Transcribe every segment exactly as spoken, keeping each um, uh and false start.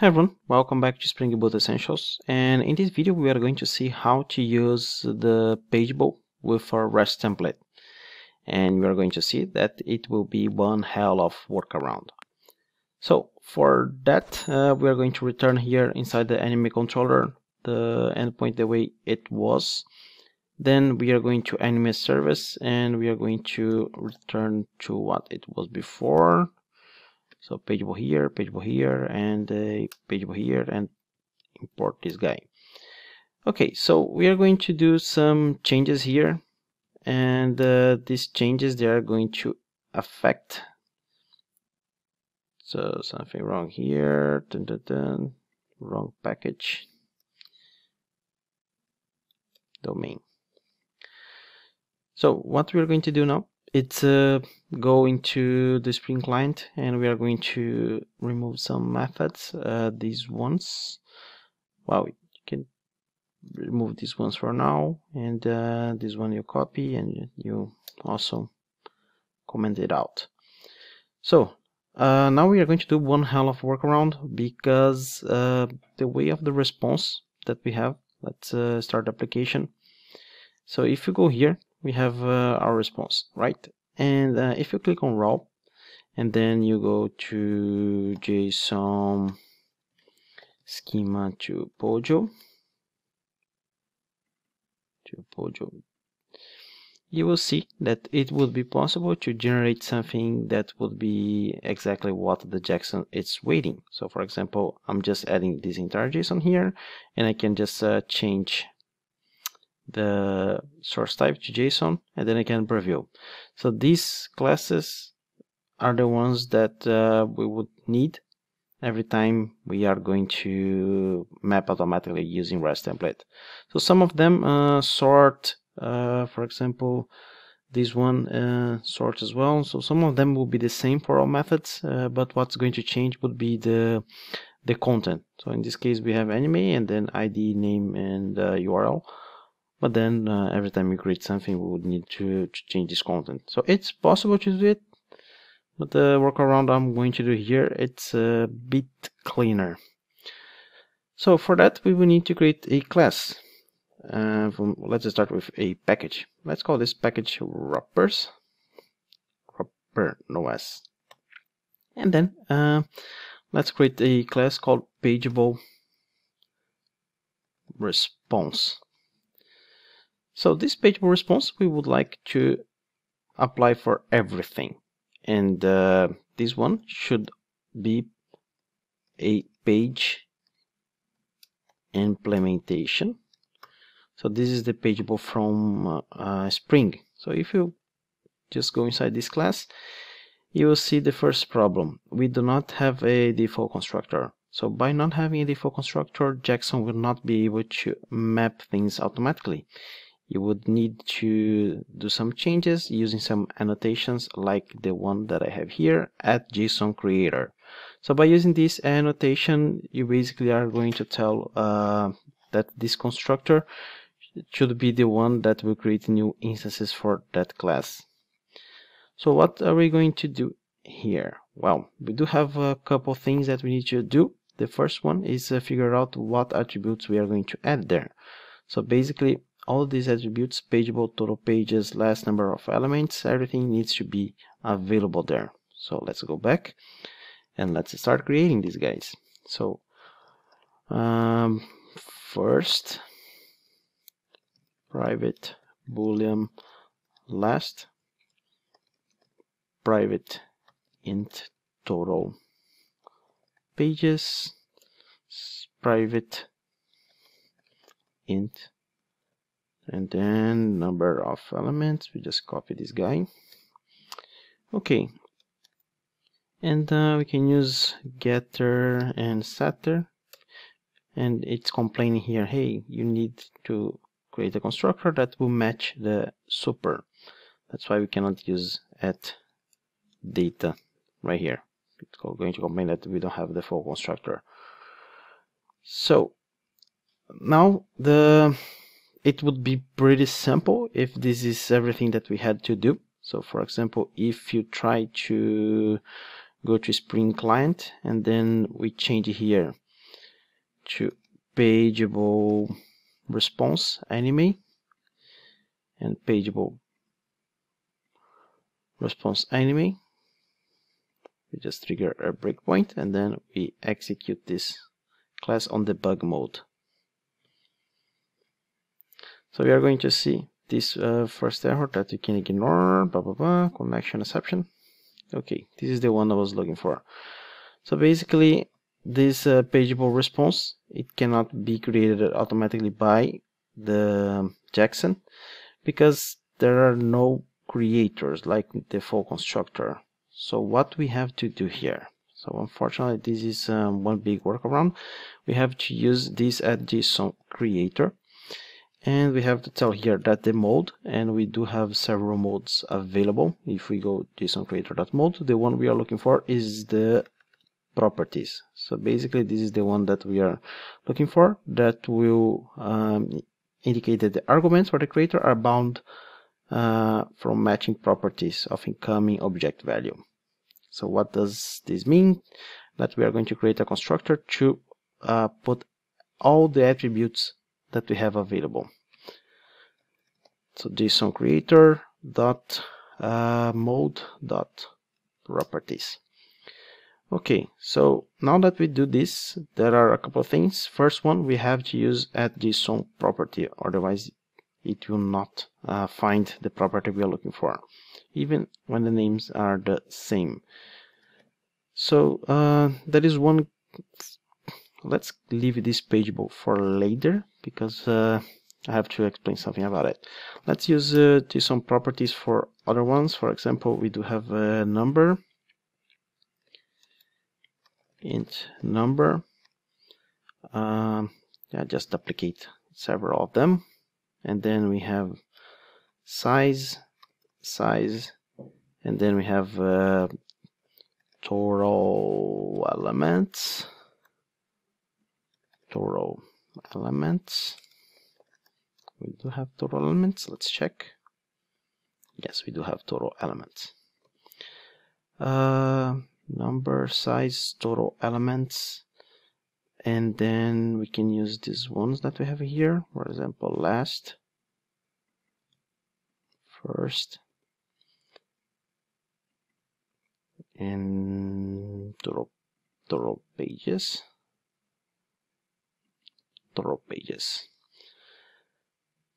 Hi everyone, welcome back to Spring Boot Essentials, and in this video we are going to see how to use the Pageable with our REST template, and we are going to see that it will be one hell of workaround. So for that uh, we are going to return here inside the AnimeController the endpoint the way it was. Then we are going to AnimeService and we are going to return to what it was before. So Pageable here, Pageable here, and uh, Pageable here, and import this guy. Okay, so we are going to do some changes here, and uh, these changes, they are going to affect. So something wrong here, dun, dun, dun. Wrong package, domain. So what we are going to do now? It's uh, go into the Spring Client, and we are going to remove some methods. Uh, these ones, well, you can remove these ones for now, and uh, this one you copy and you also comment it out. So uh, now we are going to do one hell of workaround because uh, the way of the response that we have. Let's uh, start application. So if you go here. We have uh, our response, right? And uh, if you click on raw and then you go to JSON schema to POJO to POJO, you will see that it would be possible to generate something that would be exactly what the Jackson is waiting. So for example, I'm just adding this entire JSON here, and I can just uh, change the source type to JSON, and then I can preview. So these classes are the ones that uh, we would need every time we are going to map automatically using REST template. So some of them uh, sort, uh, for example, this one uh, sorts as well. So some of them will be the same for all methods, uh, but what's going to change would be the the content. So in this case, we have anime and then I D, name, and uh, U R L. But then uh, every time we create something, we would need to, to change this content. So it's possible to do it, but the workaround I'm going to do here, it's a bit cleaner. So for that, we will need to create a class. Uh, from, let's start with a package. Let's call this package wrappers, wrapper, no S. And then uh, let's create a class called Pageable response. So this Pageable response we would like to apply for everything, and uh, this one should be a page implementation. So this is the Pageable from uh, uh, Spring. So if you just go inside this class, you will see the first problem. We do not have a default constructor. So by not having a default constructor, Jackson will not be able to map things automatically. You would need to do some changes using some annotations like the one that I have here at JsonCreator. So by using this annotation, you basically are going to tell uh, that this constructor should be the one that will create new instances for that class. So what are we going to do here? Well, we do have a couple things that we need to do. The first one is uh, figure out what attributes we are going to add there. So basically, all these attributes, Pageable, total pages, last number of elements, everything needs to be available there. So let's go back and let's start creating these guys. So um, first, private boolean last, private int total pages, private int, and then number of elements, we just copy this guy. Okay, and uh, we can use getter and setter, and it's complaining here, hey, you need to create a constructor that will match the super. That's why we cannot use at data right here. It's going to complain that we don't have the full constructor. So now the it would be pretty simple if this is everything that we had to do. So for example, if you try to go to Spring Client and then we change here to Pageable response anime and Pageable response anime. We just trigger a breakpoint and then we execute this class on debug mode. So we are going to see this uh, first error that you can ignore, blah blah blah, connection exception. Okay, this is the one I was looking for. So basically this uh, Pageable response, it cannot be created automatically by the Jackson because there are no creators like the full constructor. So what we have to do here, so unfortunately this is um, one big workaround, we have to use this at JsonCreator, and we have to tell here that the mode, and we do have several modes available. If we go JsonCreator.mode, the one we are looking for is the properties. So basically this is the one that we are looking for, that will um, indicate that the arguments for the creator are bound uh, from matching properties of incoming object value. So what does this mean? That we are going to create a constructor to uh, put all the attributes that we have available. So JsonCreator dot uh, mode dot properties. Okay, so now that we do this, there are a couple of things. First one, we have to use at JsonProperty, otherwise it will not uh, find the property we are looking for, even when the names are the same. So uh, that is one. Let's leave this Pageable for later, because uh, I have to explain something about it. Let's use uh, JSON properties for other ones. For example, we do have a number, int number. Um, yeah, just duplicate several of them, and then we have size, size, and then we have uh, total elements. Total elements. We do have total elements. Let's check. Yes, we do have total elements. Uh, number, size, total elements, and then we can use these ones that we have here. For example, last, first, and total total pages. Total pages.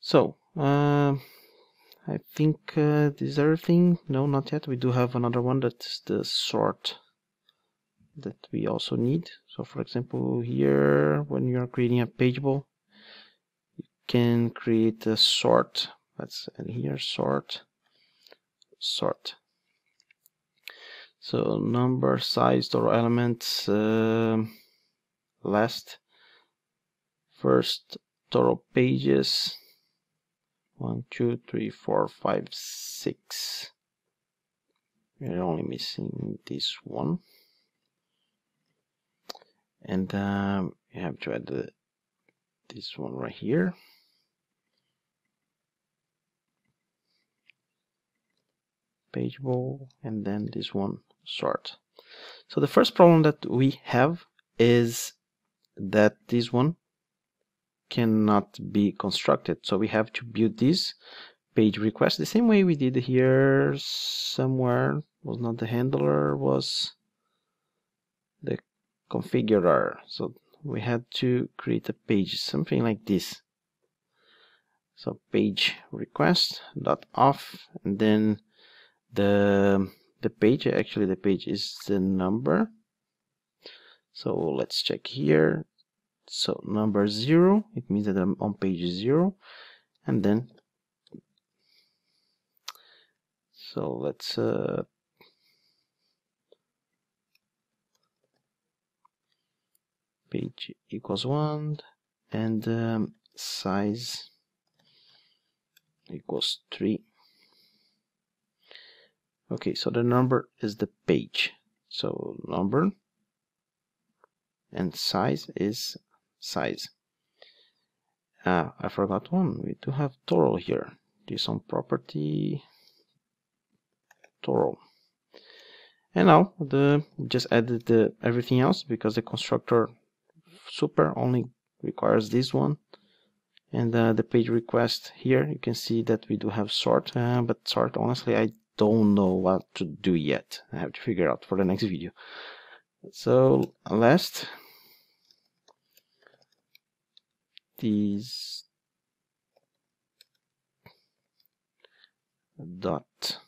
So uh, I think uh, this is everything. No, not yet. We do have another one, that's the sort, that we also need. So for example, here when you are creating a Pageable, you can create a sort. Let's and here sort sort. So number, size, total elements, uh, last, first, total pages, one, two, three, four, five, six. We're only missing this one, and um, we have to add the, this one right here. Pageable, and then this one sort. So the first problem that we have is that this one cannot be constructed, so we have to build this page request the same way we did here. Somewhere was not the handler, was the configurer. So we had to create a page, something like this. So page request dot off, and then the the page, actually the page is the number, so let's check here. So number zero, it means that I'm on page zero, and then so let's uh, page equals one, and um, size equals three. Okay, so the number is the page, so number, and size is size. Ah, I forgot one. We do have total here. JSON property total. And now the just added the everything else, because the constructor super only requires this one. And uh, the page request here, you can see that we do have sort, uh, but sort, honestly, I don't know what to do yet. I have to figure out for the next video. So last, these dot,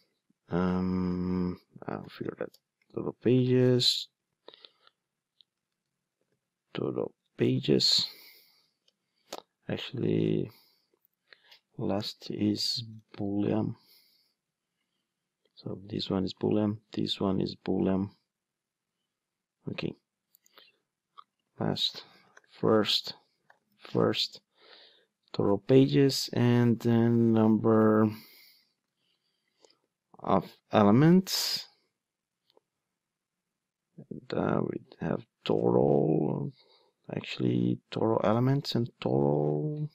um, I'll figure that, total pages, total pages. Actually, last is boolean, so this one is boolean, this one is boolean. Okay, last, first, first, total pages, and then number of elements. And, uh, we have total. Actually, total elements and total.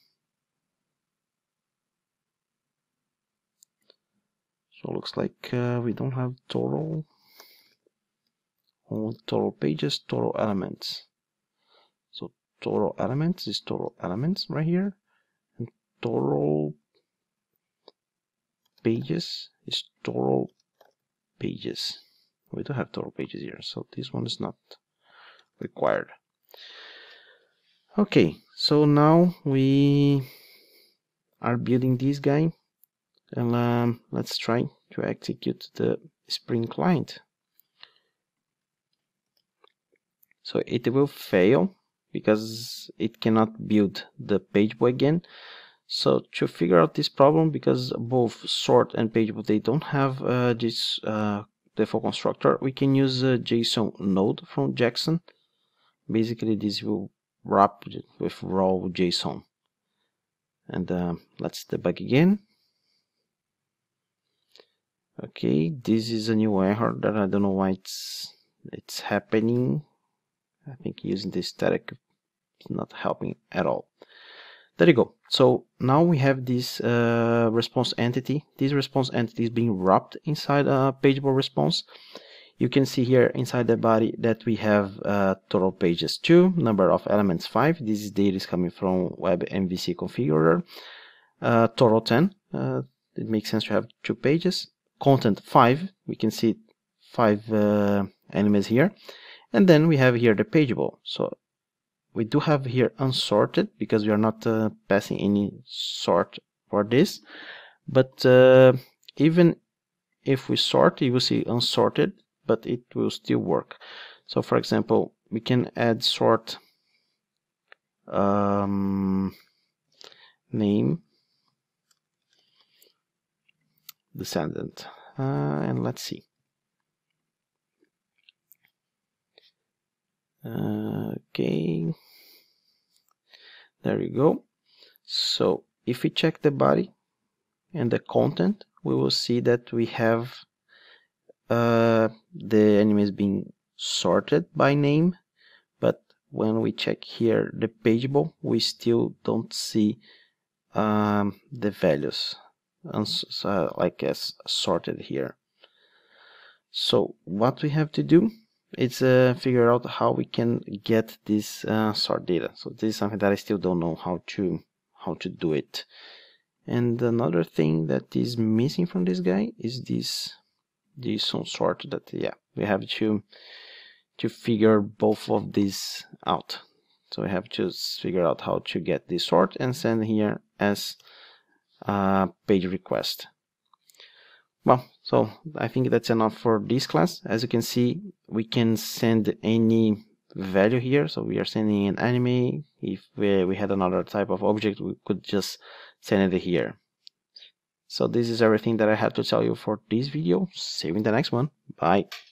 So looks like uh, we don't have total. Only total pages, total elements. So total elements is total elements right here, and total pages is total pages. We don't have total pages here, so this one is not required. Okay, so now we are building this guy, and um, let's try to execute the Spring client. So it will fail because it cannot build the Pageable again. So to figure out this problem, because both sort and Pageable, they don't have uh, this uh, default constructor, we can use uh, JsonNode from Jackson. Basically, this will wrap with raw JSON. And uh, let's debug again. Okay, this is a new error that I don't know why it's it's happening. I think using the static is not helping at all. There you go. So now we have this uh, response entity. This response entity is being wrapped inside a Pageable response. You can see here inside the body that we have uh, total pages two, number of elements five. This data is coming from Web M V C Configurer. Uh, total ten. Uh, it makes sense to have two pages. Content five. We can see five uh, elements here. And then we have here the Pageable. So we do have here unsorted because we are not uh, passing any sort for this. But uh, even if we sort, you will see unsorted, but it will still work. So for example, we can add sort um, name descendant, uh, and let's see. Uh, okay, there you go. So if we check the body and the content, we will see that we have Uh, the anime is being sorted by name, but when we check here the Pageable, we still don't see um, the values uh, like as sorted here. So what we have to do is uh, figure out how we can get this uh, sort data. So this is something that I still don't know how to how to do it. And another thing that is missing from this guy is this JSON sort. That yeah, we have to to figure both of these out. So we have to figure out how to get this sort and send here as a page request. Well, so I think that's enough for this class. As you can see, we can send any value here. So we are sending an anime. If we, we had another type of object, we could just send it here. So this is everything that I have to tell you for this video. See you in the next one. Bye.